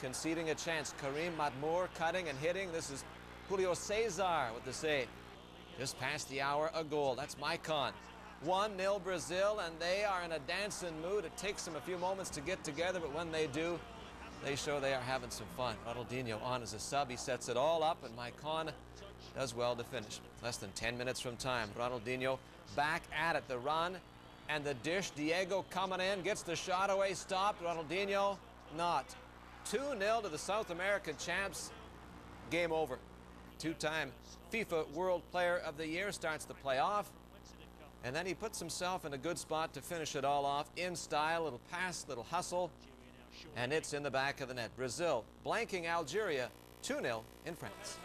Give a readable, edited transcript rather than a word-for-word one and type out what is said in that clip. conceding a chance. Karim Matmour cutting and hitting. This is Julio Cesar with the save. Just past the hour, a goal. That's Maicon. 1-0 Brazil, and they are in a dancing mood. It takes them a few moments to get together, but when they do, they show they are having some fun. Ronaldinho on as a sub. He sets it all up, and Maicon does well to finish. Less than 10 minutes from time. Ronaldinho back at it. The run and the dish. Diego coming in, gets the shot away, stopped. Ronaldinho not. 2-0 to the South American champs. Game over. Two-time FIFA World Player of the Year starts the playoff. And then he puts himself in a good spot to finish it all off in style. Little pass, little hustle. And it's in the back of the net. Brazil blanking Algeria 2-0 in France.